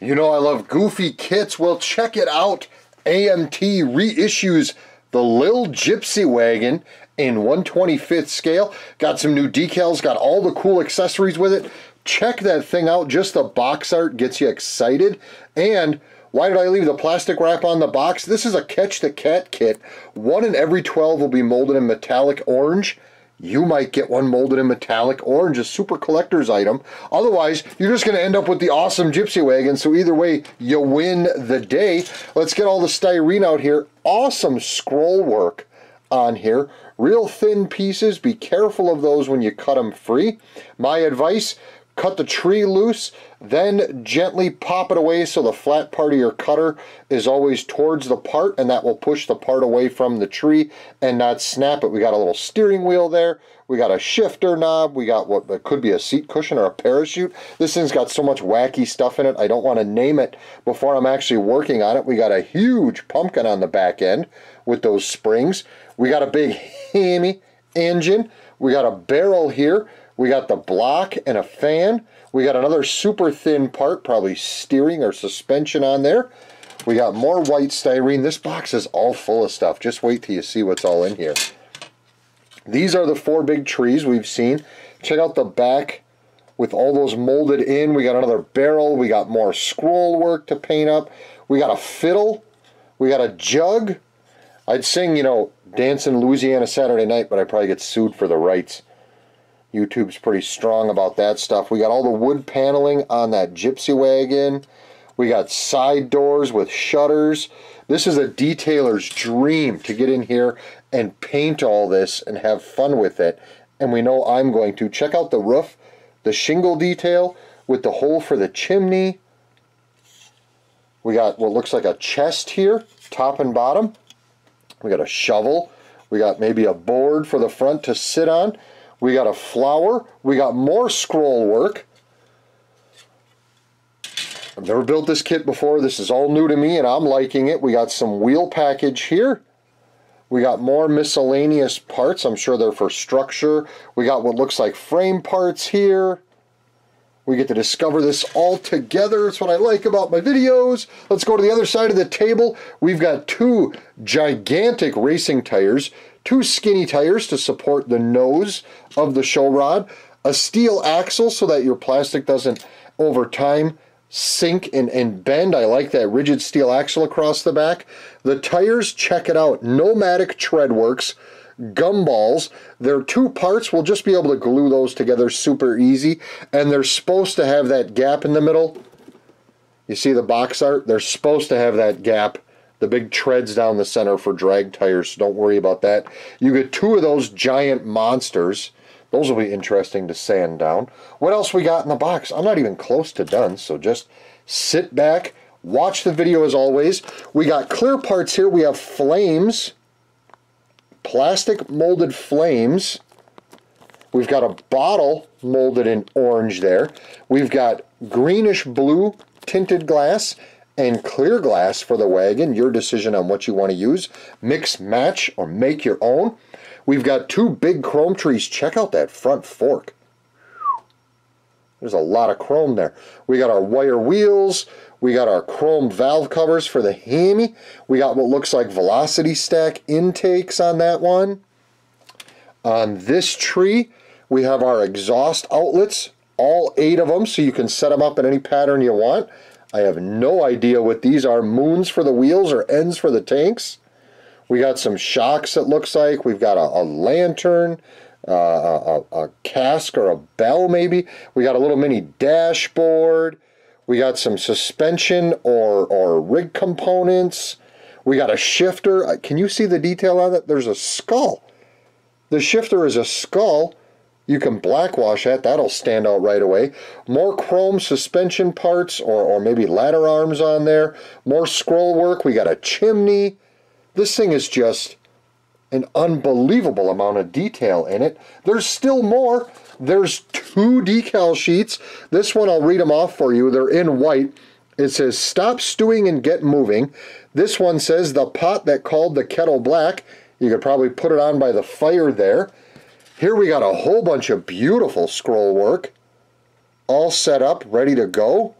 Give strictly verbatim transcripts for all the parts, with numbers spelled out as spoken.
You know I love goofy kits. Well, check it out. A M T reissues the Li'l Gypsy Wagon in one twenty-fifth scale. Got some new decals, got all the cool accessories with it. Check that thing out. Just the box art gets you excited. And why did I leave the plastic wrap on the box? This is a Katch the Kat kit. One in every twelve will be molded in metallic orange. You might get one molded in metallic orange, a super collector's item. Otherwise, you're just going to end up with the awesome Gypsy Wagon, so either way, you win the day. Let's get all the styrene out here. Awesome scroll work on here. Real thin pieces. Be careful of those when you cut them free. My advice, cut the tree loose, then gently pop it away so the flat part of your cutter is always towards the part, and that will push the part away from the tree and not snap it. We got a little steering wheel there. We got a shifter knob. We got what could be a seat cushion or a parachute. This thing's got so much wacky stuff in it, I don't want to name it before I'm actually working on it. We got a huge pumpkin on the back end with those springs. We got a big Hemi engine. We got a barrel here. We got the block and a fan. We got another super thin part, probably steering or suspension on there. We got more white styrene. This box is all full of stuff. Just wait till you see what's all in here. These are the four big trees we've seen. Check out the back with all those molded in. We got another barrel. We got more scroll work to paint up. We got a fiddle. We got a jug. I'd sing, you know, Dancing Louisiana Saturday Night, but I'd probably get sued for the rights. YouTube's pretty strong about that stuff. We got all the wood paneling on that Gypsy Wagon. We got side doors with shutters. This is a detailer's dream to get in here and paint all this and have fun with it. And we know I'm going to. Check out the roof, the shingle detail with the hole for the chimney. We got what looks like a chest here, top and bottom. We got a shovel. We got maybe a board for the front to sit on. We got a flower. We got more scroll work. I've never built this kit before. This is all new to me, and I'm liking it. We got some wheel package here. We got more miscellaneous parts. I'm sure they're for structure. We got what looks like frame parts here. We get to discover this all together. It's what I like about my videos. Let's go to the other side of the table. We've got two gigantic racing tires. Two skinny tires to support the nose of the show rod, a steel axle so that your plastic doesn't, over time, sink and, and bend. I like that rigid steel axle across the back. The tires, check it out, Nomadic Tread Works, gumballs. They're two parts. We'll just be able to glue those together super easy. And they're supposed to have that gap in the middle. You see the box art? They're supposed to have that gap. The big treads down the center for drag tires, so don't worry about that. You get two of those giant monsters. Those will be interesting to sand down. What else we got in the box? I'm not even close to done, so just sit back, watch the video as always. We got clear parts here. We have flames, plastic molded flames. We've got a bottle molded in orange there. We've got greenish blue tinted glass and clear glass for the wagon. Your decision on what you want to use. Mix, match, or make your own. We've got two big chrome trees. Check out that front fork. There's a lot of chrome there. We got our wire wheels. We got our chrome valve covers for the Hemi. We got what looks like velocity stack intakes on that one. On this tree, we have our exhaust outlets, all eight of them, so you can set them up in any pattern you want. I have no idea what these are. Moons for the wheels or ends for the tanks. We got some shocks, it looks like. We've got a, a lantern, uh, a, a cask or a bell maybe. We got a little mini dashboard. We got some suspension or, or rig components. We got a shifter. Can you see the detail on that? There's a skull. The shifter is a skull. You can black wash that, that'll stand out right away. More chrome suspension parts or, or maybe ladder arms on there. More scroll work, we got a chimney. This thing is just an unbelievable amount of detail in it. There's still more. There's two decal sheets. This one, I'll read them off for you. They're in white. It says, "Stop stewing and get moving." This one says, "The pot that called the kettle black." You could probably put it on by the fire there. Here we got a whole bunch of beautiful scroll work, all set up, ready to go.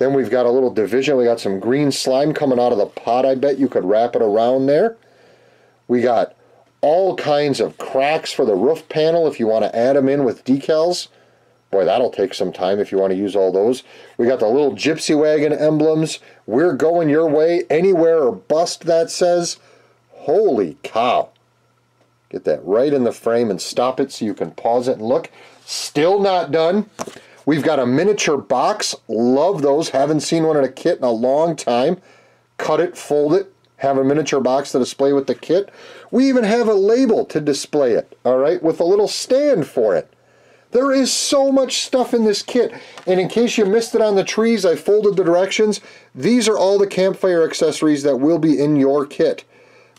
Then we've got a little division. We got some green slime coming out of the pot. I bet you could wrap it around there. We got all kinds of cracks for the roof panel if you want to add them in with decals. Boy, that'll take some time if you want to use all those. We got the Li'l Gypsy Wagon emblems. We're going your way, anywhere or bust, that says. Holy cow. Get that right in the frame and stop it so you can pause it and look. Still not done. We've got a miniature box. Love those. Haven't seen one in a kit in a long time. Cut it, fold it. Have a miniature box to display with the kit. We even have a label to display it, all right, with a little stand for it. There is so much stuff in this kit. And in case you missed it on the trees, I folded the directions. These are all the campfire accessories that will be in your kit.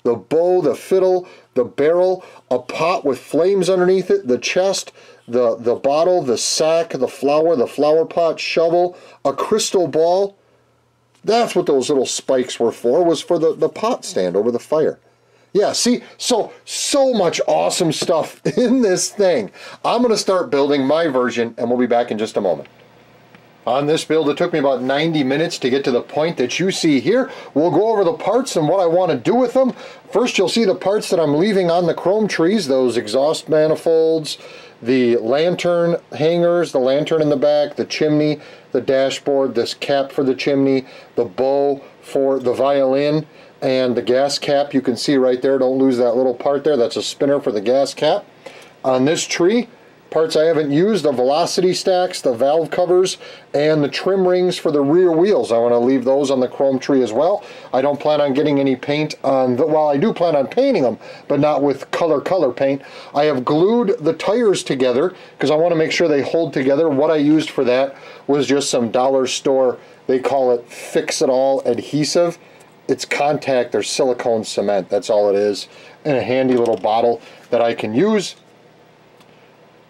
The bow, the fiddle, the barrel, a pot with flames underneath it, the chest, the, the bottle, the sack, the flower, the flower pot, shovel, a crystal ball. That's what those little spikes were for, was for the, the pot stand over the fire. Yeah, see, so, so much awesome stuff in this thing. I'm going to start building my version, and we'll be back in just a moment. On this build, it took me about ninety minutes to get to the point that you see here. We'll go over the parts and what I want to do with them. First, you'll see the parts that I'm leaving on the chrome trees, those exhaust manifolds, the lantern hangers, the lantern in the back, the chimney, the dashboard, this cap for the chimney, the bow for the violin, and the gas cap you can see right there. Don't lose that little part there. That's a spinner for the gas cap. On this tree, parts I haven't used, the velocity stacks, the valve covers, and the trim rings for the rear wheels. I want to leave those on the chrome tree as well. I don't plan on getting any paint on the, well, I do plan on painting them, but not with color color paint. I have glued the tires together because I want to make sure they hold together. What I used for that was just some dollar store, they call it fix-it-all adhesive. It's contact or silicone cement, that's all it is, in a handy little bottle that I can use.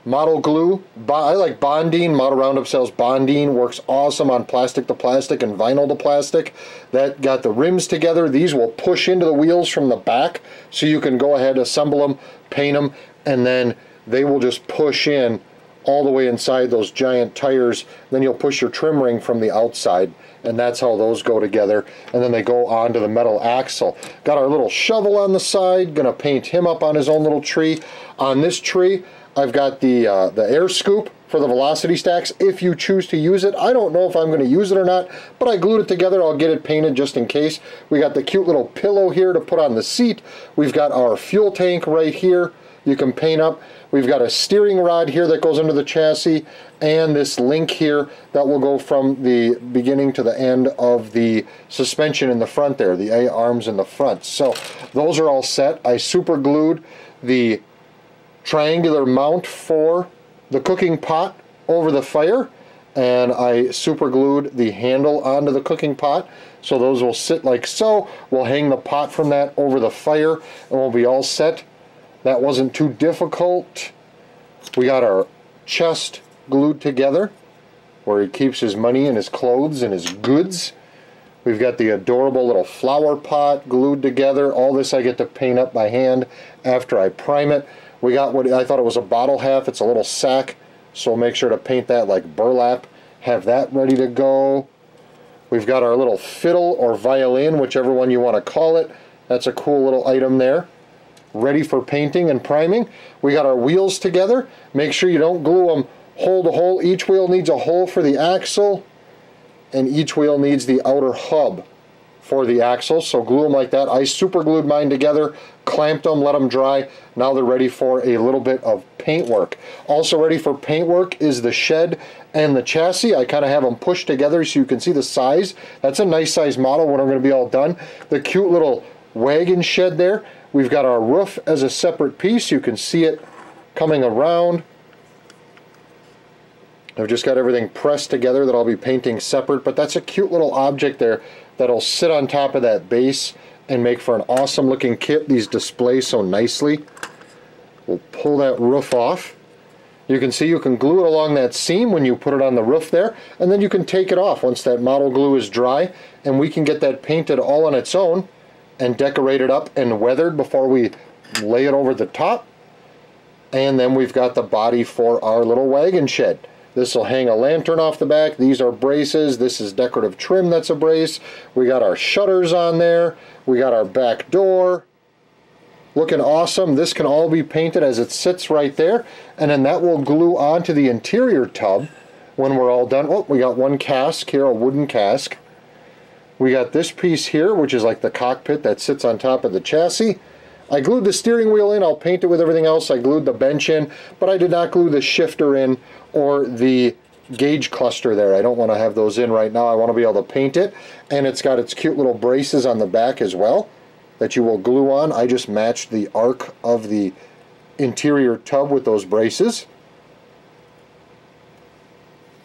Model glue, I like Bondine, Model Roundup sells Bondine, works awesome on plastic to plastic and vinyl to plastic. That got the rims together. These will push into the wheels from the back, so you can go ahead, assemble them, paint them, and then they will just push in all the way inside those giant tires. Then you'll push your trim ring from the outside, and that's how those go together, and then they go onto the metal axle. Got our little shovel on the side, gonna paint him up on his own little tree. On this tree, I've got the, uh, the air scoop for the velocity stacks, if you choose to use it. I don't know if I'm going to use it or not, but I glued it together. I'll get it painted just in case. We got the cute little pillow here to put on the seat. We've got our fuel tank right here you can paint up. We've got a steering rod here that goes under the chassis, and this link here that will go from the beginning to the end of the suspension in the front there, the A-arms in the front. So those are all set. I super glued the triangular mount for the cooking pot over the fire, and I super glued the handle onto the cooking pot, so those will sit like so. We'll hang the pot from that over the fire and we'll be all set. That wasn't too difficult. We got our chest glued together where he keeps his money and his clothes and his goods. We've got the adorable little flower pot glued together. All this I get to paint up by hand after I prime it. We got what I thought it was a bottle half. It's a little sack, so make sure to paint that like burlap. Have that ready to go. We've got our little fiddle or violin, whichever one you want to call it. That's a cool little item there. Ready for painting and priming. We got our wheels together. Make sure you don't glue them hole to hole. Each wheel needs a hole for the axle, and each wheel needs the outer hub for the axle, so glue them like that. I super glued mine together, clamped them, let them dry. Now they're ready for a little bit of paintwork. Also ready for paintwork is the shed and the chassis. I kind of have them pushed together so you can see the size. That's a nice size model when I'm going to be all done. The cute little wagon shed there. We've got our roof as a separate piece. You can see it coming around. I've just got everything pressed together that I'll be painting separate, but that's a cute little object there that'll sit on top of that base and make for an awesome looking kit. These display so nicely. We'll pull that roof off. You can see you can glue it along that seam when you put it on the roof there, and then you can take it off once that model glue is dry, and we can get that painted all on its own and decorate it up and weathered before we lay it over the top. And then we've got the body for our little wagon shed. This will hang a lantern off the back. These are braces. This is decorative trim that's a brace. We got our shutters on there. We got our back door. Looking awesome. This can all be painted as it sits right there. And then that will glue onto the interior tub when we're all done. Oh, we got one cask here, a wooden cask. We got this piece here, which is like the cockpit that sits on top of the chassis. I glued the steering wheel in. I'll paint it with everything else. I glued the bench in, but I did not glue the shifter in or the gauge cluster there. I don't want to have those in right now. I want to be able to paint it. And it's got its cute little braces on the back as well that you will glue on. I just matched the arc of the interior tub with those braces.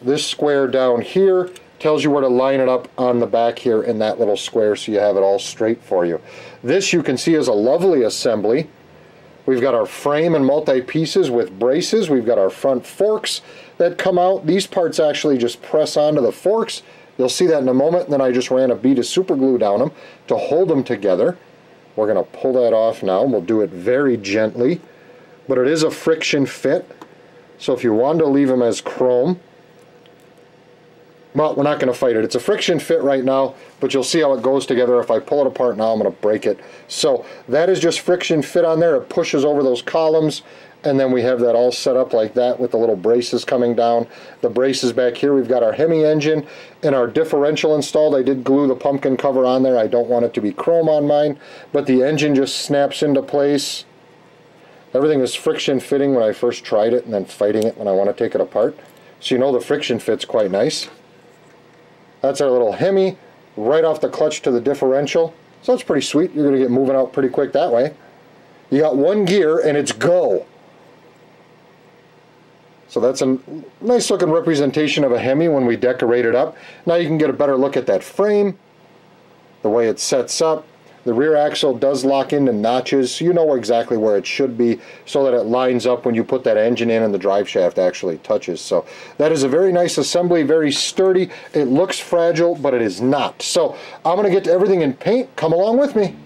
This square down here tells you where to line it up on the back here in that little square, so you have it all straight for you. This you can see is a lovely assembly. We've got our frame and multi-pieces with braces. We've got our front forks that come out. These parts actually just press onto the forks. You'll see that in a moment. And then I just ran a bead of super glue down them to hold them together. We're going to pull that off now. We'll do it very gently, but it is a friction fit. So if you wanted to leave them as chrome, well, we're not going to fight it. It's a friction fit right now, but you'll see how it goes together. If I pull it apart now, I'm going to break it. So that is just friction fit on there. It pushes over those columns, and then we have that all set up like that with the little braces coming down. The braces back here, we've got our Hemi engine and our differential installed. I did glue the pumpkin cover on there. I don't want it to be chrome on mine, but the engine just snaps into place. Everything is friction fitting when I first tried it, and then fighting it when I want to take it apart. So you know the friction fit's quite nice. That's our little Hemi, right off the clutch to the differential. So that's pretty sweet. You're going to get moving out pretty quick that way. You got one gear and it's go. So that's a nice looking representation of a Hemi when we decorate it up. Now you can get a better look at that frame, the way it sets up. The rear axle does lock into notches, so you know exactly where it should be so that it lines up when you put that engine in and the drive shaft actually touches. So that is a very nice assembly, very sturdy. It looks fragile, but it is not. So I'm going to get to everything in paint. Come along with me.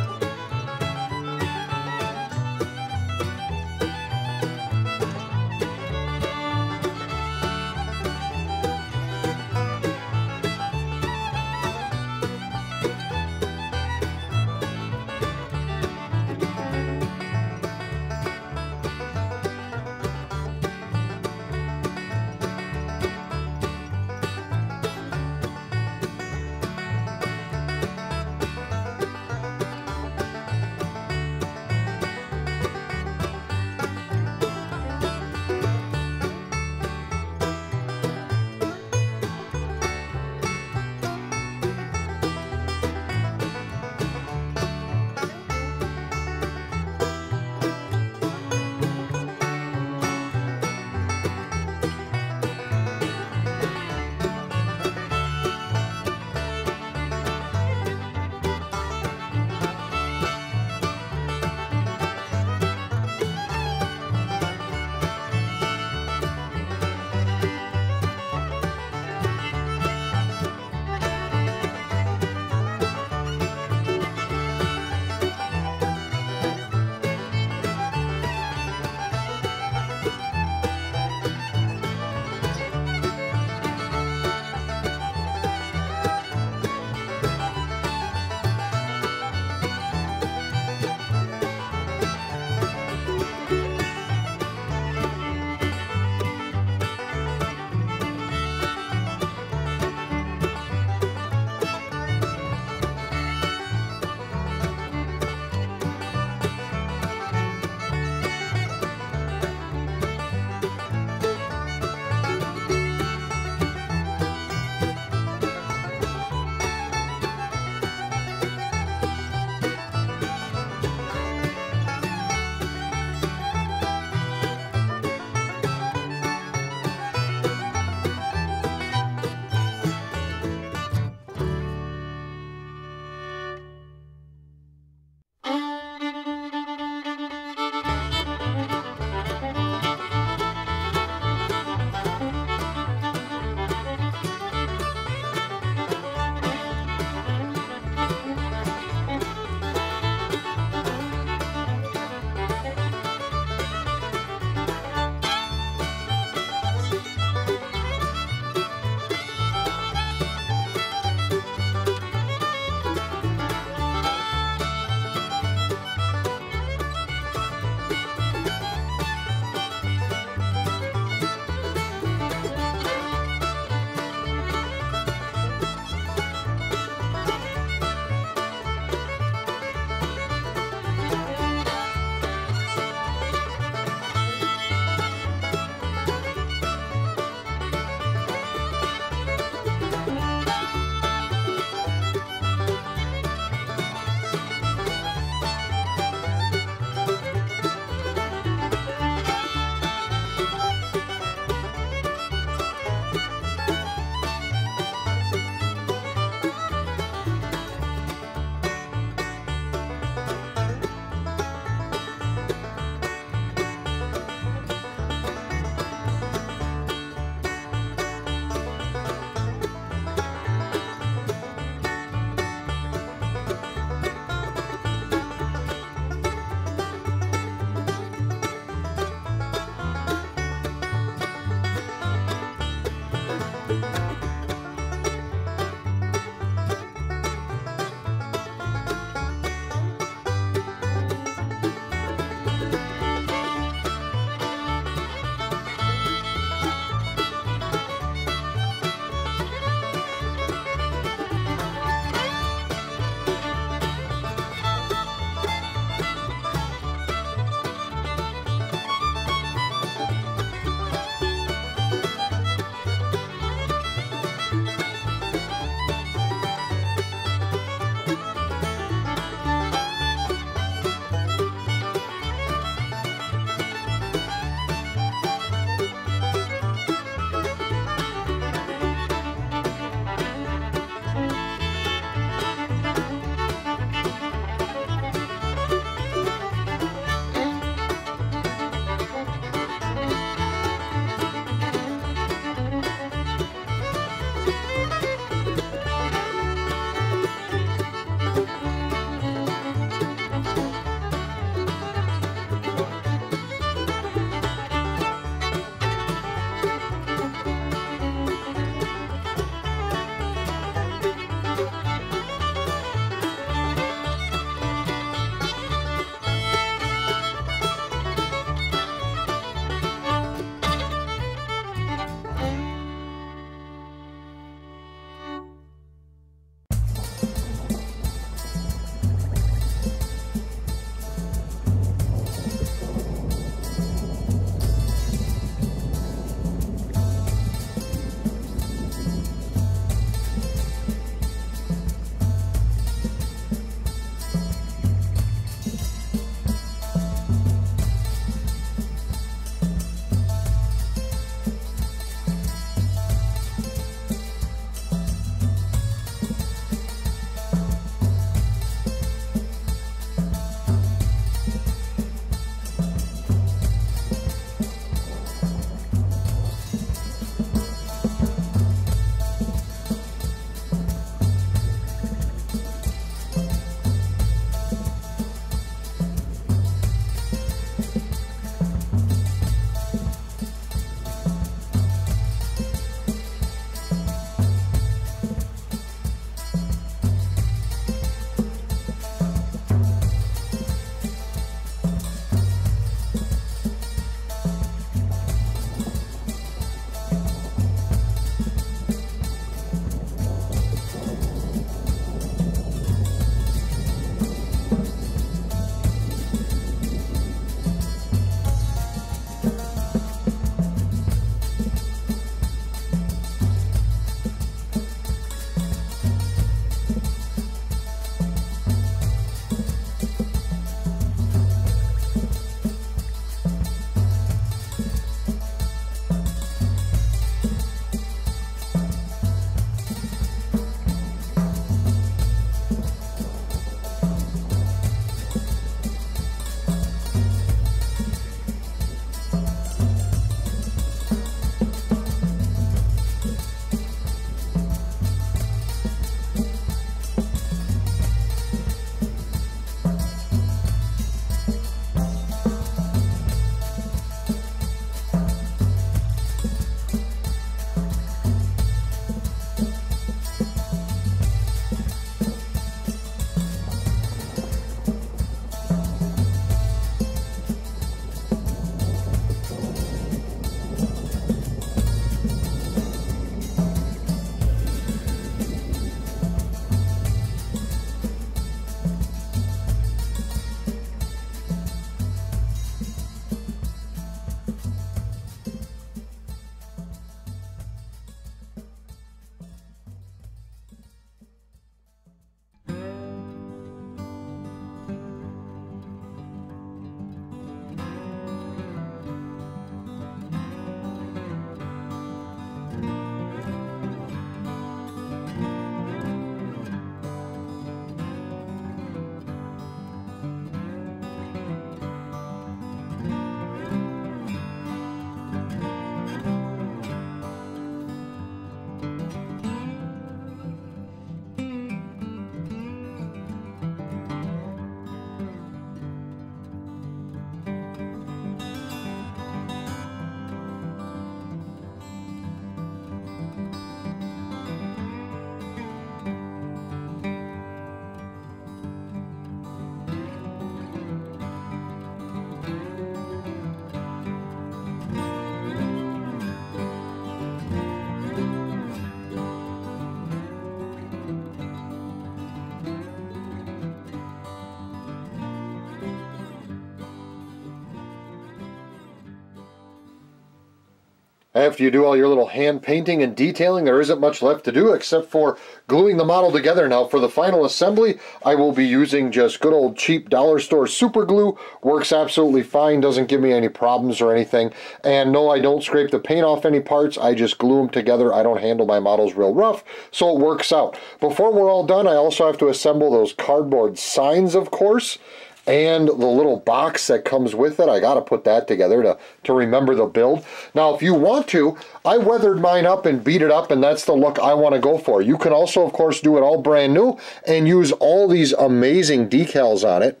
After you do all your little hand painting and detailing, there isn't much left to do except for gluing the model together. Now for the final assembly, I will be using just good old cheap dollar store super glue. Works absolutely fine, doesn't give me any problems or anything. And no, I don't scrape the paint off any parts, I just glue them together. I don't handle my models real rough, so it works out. Before we're all done, I also have to assemble those cardboard signs, of course, and the little box that comes with it. I got to put that together to, to remember the build. Now, if you want to, I weathered mine up and beat it up, and that's the look I want to go for. You can also, of course, do it all brand new and use all these amazing decals on it.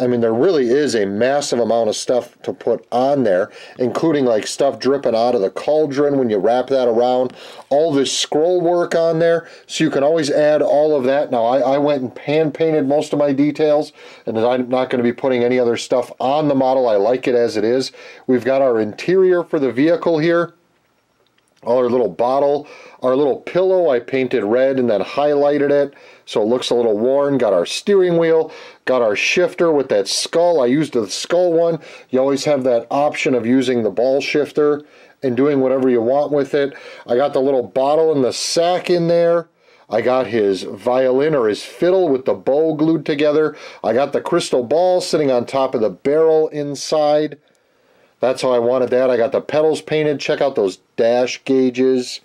I mean, there really is a massive amount of stuff to put on there, including like stuff dripping out of the cauldron when you wrap that around, all this scroll work on there, so you can always add all of that. Now, I, I went and hand painted most of my details, and I'm not going to be putting any other stuff on the model. I like it as it is. We've got our interior for the vehicle here. Our little bottle, our little pillow, I painted red and then highlighted it so it looks a little worn. Got our steering wheel, got our shifter with that skull. I used the skull one. You always have that option of using the ball shifter and doing whatever you want with it. I got the little bottle and the sack in there. I got his violin or his fiddle with the bow glued together. I got the crystal ball sitting on top of the barrel inside. That's how I wanted that. I got the pedals painted. Check out those dash gauges.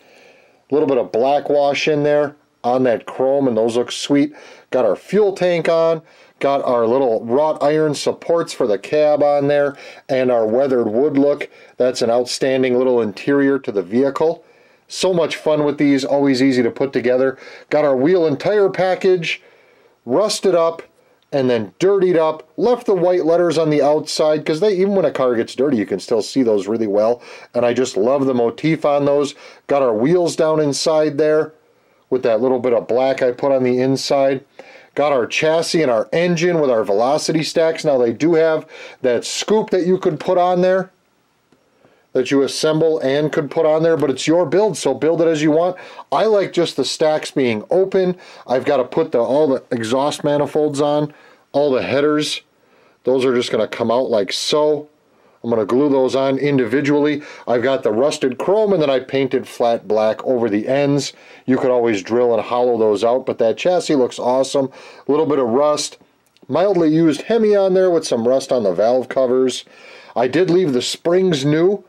A little bit of black wash in there on that chrome, and those look sweet. Got our fuel tank on. Got our little wrought iron supports for the cab on there, and our weathered wood look. That's an outstanding little interior to the vehicle. So much fun with these. Always easy to put together. Got our wheel and tire package. Rusted up and then dirtied up, left the white letters on the outside, because they, even when a car gets dirty, you can still see those really well, and I just love the motif on those. Got our wheels down inside there, with that little bit of black I put on the inside. Got our chassis and our engine with our velocity stacks. Now they do have that scoop that you could put on there, that you assemble and could put on there, but it's your build, so build it as you want. I like just the stacks being open. I've got to put the, all the exhaust manifolds on, all the headers. Those are just going to come out like so. I'm going to glue those on individually. I've got the rusted chrome, and then I painted flat black over the ends. You could always drill and hollow those out, but that chassis looks awesome. A little bit of rust. Mildly used Hemi on there with some rust on the valve covers. I did leave the springs new.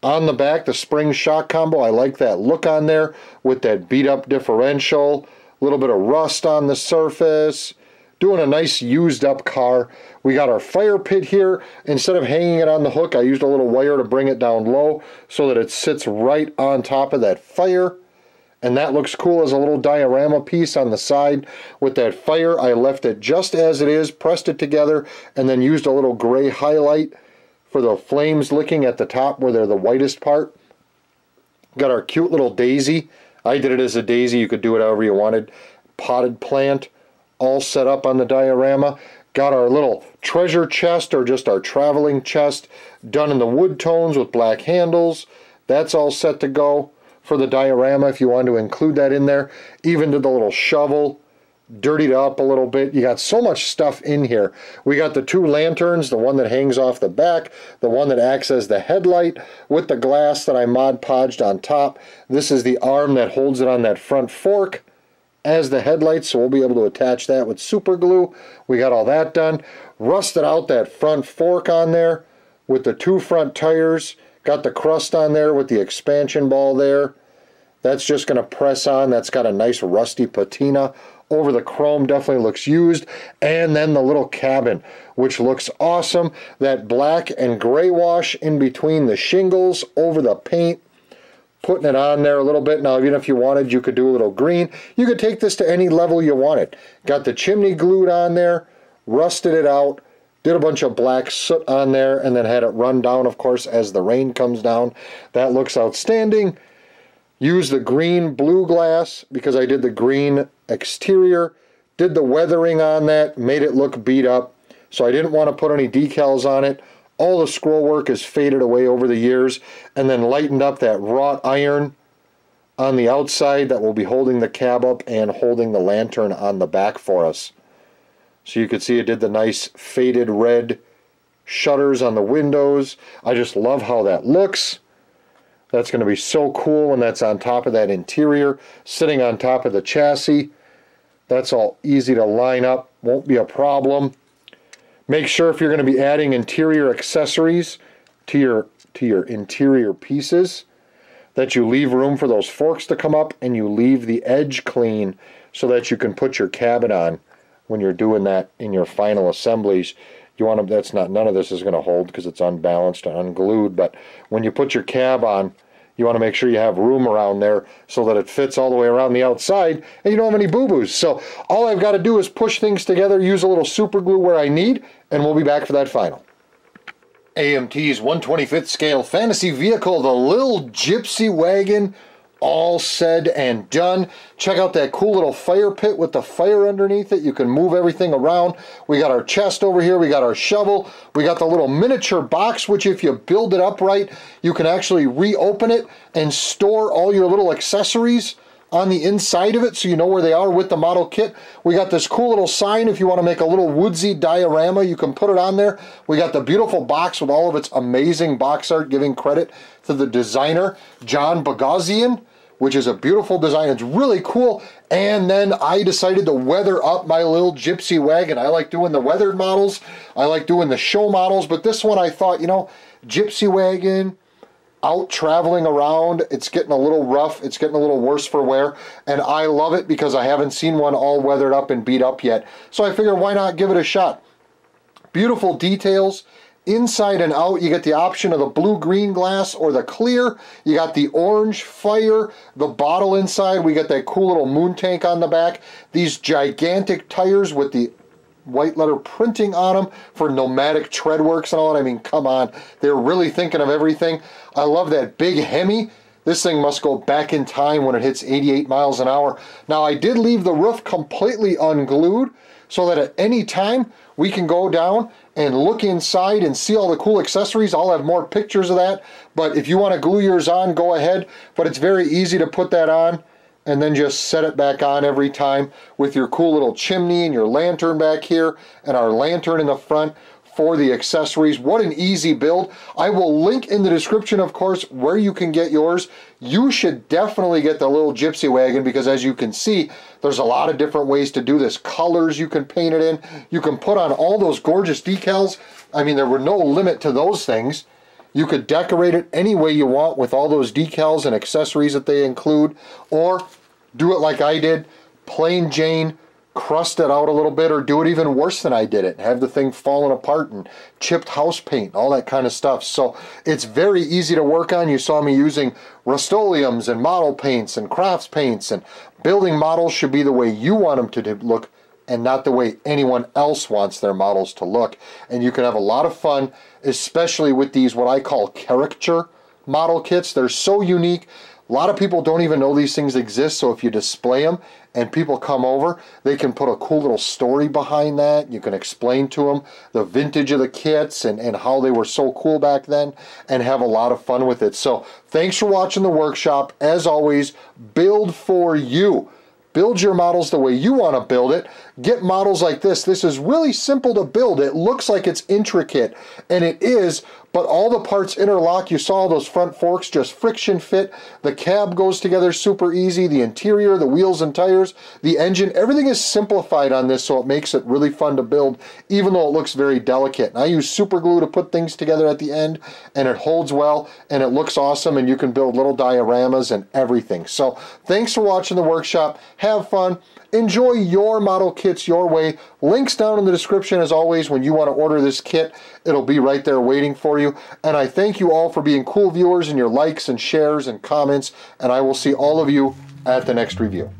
On the back, the spring shock combo, I like that look on there with that beat up differential, a little bit of rust on the surface, doing a nice used up car. We got our fire pit here. Instead of hanging it on the hook, I used a little wire to bring it down low so that it sits right on top of that fire. And that looks cool as a little diorama piece on the side. With that fire, I left it just as it is, pressed it together, and then used a little gray highlight for the flames licking at the top where they're the whitest part. Got our cute little daisy. I did it as a daisy. You could do it however you wanted. Potted plant all set up on the diorama. Got our little treasure chest, or just our traveling chest, done in the wood tones with black handles. That's all set to go for the diorama if you want to include that in there. Even did the little shovel. Dirtied up a little bit. You got so much stuff in here. We got the two lanterns, the one that hangs off the back, the one that acts as the headlight with the glass that I Mod Podged on top. This is the arm that holds it on that front fork as the headlight, so we'll be able to attach that with super glue. We got all that done. Rusted out that front fork on there with the two front tires. Got the crust on there with the expansion ball there. That's just going to press on. That's got a nice rusty patina over the chrome, definitely looks used. And then the little cabin, which looks awesome. That black and gray wash in between the shingles over the paint, putting it on there a little bit. Now, even if you wanted, you could do a little green. You could take this to any level you wanted. Got the chimney glued on there, rusted it out, did a bunch of black soot on there, and then had it run down, of course, as the rain comes down. That looks outstanding. Use the green blue glass because I did the green exterior, did the weathering on that, made it look beat up, so I didn't want to put any decals on it. All the scroll work is faded away over the years, and then lightened up that wrought iron on the outside that will be holding the cab up and holding the lantern on the back for us. So you could see it did the nice faded red shutters on the windows. I just love how that looks. That's going to be so cool when that's on top of that interior, sitting on top of the chassis. That's all easy to line up, won't be a problem. Make sure if you're going to be adding interior accessories to your, to your interior pieces, that you leave room for those forks to come up and you leave the edge clean so that you can put your cabin on when you're doing that in your final assemblies. You want to, that's not, none of this is going to hold because it's unbalanced and unglued, but when you put your cab on, you want to make sure you have room around there so that it fits all the way around the outside and you don't have any boo-boos. So all I've got to do is push things together, use a little super glue where I need, and we'll be back for that final. A M T's one twenty-fifth scale fantasy vehicle, the Li'l Gypsy Wagon, all said and done. Check out that cool little fire pit with the fire underneath it. You can move everything around. We got our chest over here, we got our shovel, we got the little miniature box, which if you build it up right, you can actually reopen it and store all your little accessories on the inside of it so you know where they are with the model kit. We got this cool little sign if you want to make a little woodsy diorama, you can put it on there. We got the beautiful box with all of its amazing box art, giving credit to the designer, John Bogosian, which is a beautiful design. It's really cool. And then I decided to weather up my Li'l Gypsy Wagon. I like doing the weathered models. I like doing the show models, but this one I thought, you know, Gypsy Wagon, out traveling around, it's getting a little rough, it's getting a little worse for wear, and I love it because I haven't seen one all weathered up and beat up yet. So I figured, why not give it a shot? Beautiful details inside and out. You get the option of the blue green glass or the clear. You got the orange fire, the bottle inside. We got that cool little moon tank on the back, these gigantic tires with the white letter printing on them for Nomadic Tread Works and all that. I mean, come on, they're really thinking of everything. I love that big Hemi. This thing must go back in time when it hits eighty-eight miles an hour. Now, I did leave the roof completely unglued so that at any time we can go down and look inside and see all the cool accessories. I'll have more pictures of that, but if you want to glue yours on, go ahead. But it's very easy to put that on and then just set it back on every time with your cool little chimney and your lantern back here and our lantern in the front for the accessories. What an easy build. I will link in the description, of course, where you can get yours. You should definitely get the Li'l Gypsy Wagon because, as you can see, there's a lot of different ways to do this. Colors you can paint it in. You can put on all those gorgeous decals. I mean, there were no limit to those things. You could decorate it any way you want with all those decals and accessories that they include, or do it like I did, plain Jane, crust it out a little bit, or do it even worse than I did it, have the thing falling apart and chipped house paint, all that kind of stuff. So it's very easy to work on. You saw me using Rust-Oleums and model paints and crafts paints, and building models should be the way you want them to look and not the way anyone else wants their models to look. And you can have a lot of fun, especially with these what I call caricature model kits. They're so unique. A lot of people don't even know these things exist, so if you display them and people come over, they can put a cool little story behind that. You can explain to them the vintage of the kits and, and how they were so cool back then, and have a lot of fun with it. So thanks for watching the workshop. As always, build for you. Build your models the way you want to build it. Get models like this. This is really simple to build. It looks like it's intricate, and it is, but all the parts interlock. You saw those front forks just friction fit. The cab goes together super easy. The interior, the wheels and tires, the engine, everything is simplified on this, so it makes it really fun to build, even though it looks very delicate. And I use super glue to put things together at the end, and it holds well, and it looks awesome, and you can build little dioramas and everything. So thanks for watching the workshop. Have fun. Enjoy your model kits your way. Links down in the description as always. When you want to order this kit, it'll be right there waiting for you. And I thank you all for being cool viewers and your likes and shares and comments. And I will see all of you at the next review.